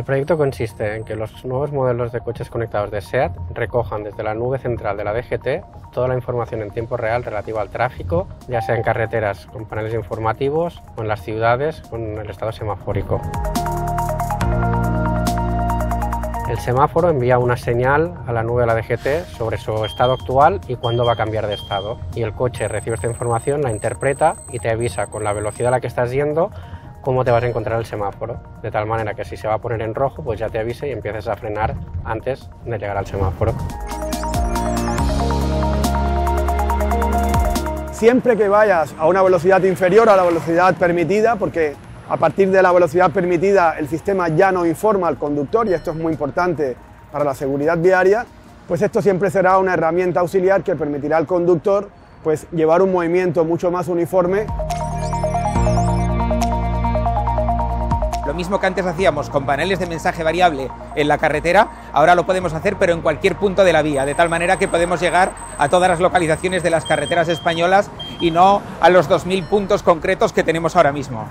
El proyecto consiste en que los nuevos modelos de coches conectados de SEAT recojan desde la nube central de la DGT toda la información en tiempo real relativa al tráfico, ya sea en carreteras con paneles informativos o en las ciudades con el estado semafórico. El semáforo envía una señal a la nube de la DGT sobre su estado actual y cuándo va a cambiar de estado. Y el coche recibe esta información, la interpreta y te avisa con la velocidad a la que estás yendo cómo te vas a encontrar el semáforo. De tal manera que si se va a poner en rojo, pues ya te avise y empieces a frenar antes de llegar al semáforo. Siempre que vayas a una velocidad inferior a la velocidad permitida, porque a partir de la velocidad permitida el sistema ya no informa al conductor, y esto es muy importante para la seguridad viaria, pues esto siempre será una herramienta auxiliar que permitirá al conductor pues llevar un movimiento mucho más uniforme. Lo mismo que antes hacíamos con paneles de mensaje variable en la carretera, ahora lo podemos hacer pero en cualquier punto de la vía, de tal manera que podemos llegar a todas las localizaciones de las carreteras españolas y no a los 2000 puntos concretos que tenemos ahora mismo.